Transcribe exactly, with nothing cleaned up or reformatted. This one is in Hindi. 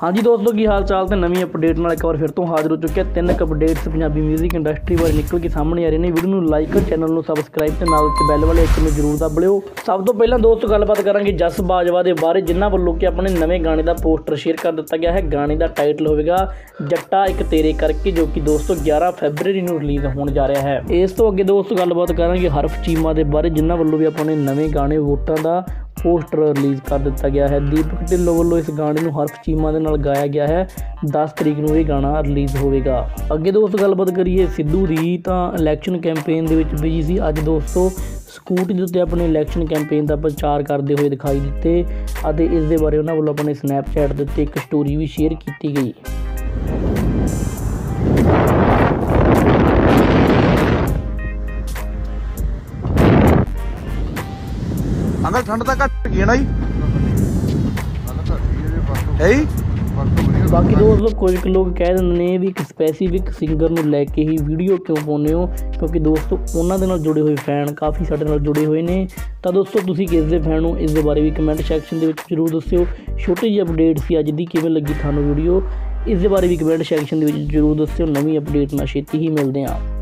हाँ जी दोस्तों, की हाल चाल तो नवी अपडेट में एक बार फिर तो हाजिर हो चुके हैं। तीन अपडेट्स पंजाबी म्यूजिक इंडस्ट्री बारे निकल के सामने आ रही हैं। वीडियो में लाइक चैनल में सबसक्राइब तो नाल ते बैल वाले आइकन में जरूर दबा लियो। सब तो पहले दोस्तों गलबात करांगे जस बाजवा के बारे, जिन्हों वालों कि अपने नवे गाने का पोस्टर शेयर कर दिता गया है। गाने का टाइटल होगा जट्टा एक तेरे करके, जो कि दोस्तों ग्यारह फैबररी को रिलीज़ होने जा रहा है। इस तो अगे दोस्तों गलबात करांगे हर्फ चीमा के बारे, जिन्हों वालों भी अपने नवे गाने वोटां का पोस्टर रिलीज़ कर दिता गया है। दीपक ढिल्लों वालों इस गाने को हर्फ चीमा के नाल गाया गया है। दस तरीक को यह गाना रिलीज़ होगा। अगे दोस्तों गलबात करिए सिद्धू दी, तो इलैक्शन कैंपेन के बीच बिजी सी। अज दोस्तों स्कूटी के उत्ते अपने इलैक्शन कैंपेन का प्रचार करते हुए दिखाई दिते। इस बारे उन्होंने वालों अपने स्नैपचैट के उत्ते एक स्टोरी भी शेयर की गई। अंदर ठंड तो घट गई है ना जी। बाकी दोस्तों कुछ लोग कह देंगे ने भी एक स्पैसीफिक सिंगर में लैके ही वीडियो क्यों पाने हो, क्योंकि दोस्तों उन्होंने नाल जुड़े हुए फैन काफ़ी साढ़े नाल जुड़े हुए हैं। तो दोस्तों तुसी किस दे फैन हो, इस दे बारे भी कमेंट सैक्शन दे विच जरूर दस्सियो। छोटी जी अपडेट सी अज दी, किवें लगी थानू वीडियो इस दे बारे भी कमेंट सैक्शन दे विच जरूर दस्सियो। नवी अपडेट नाल छेती ही मिलदे आं।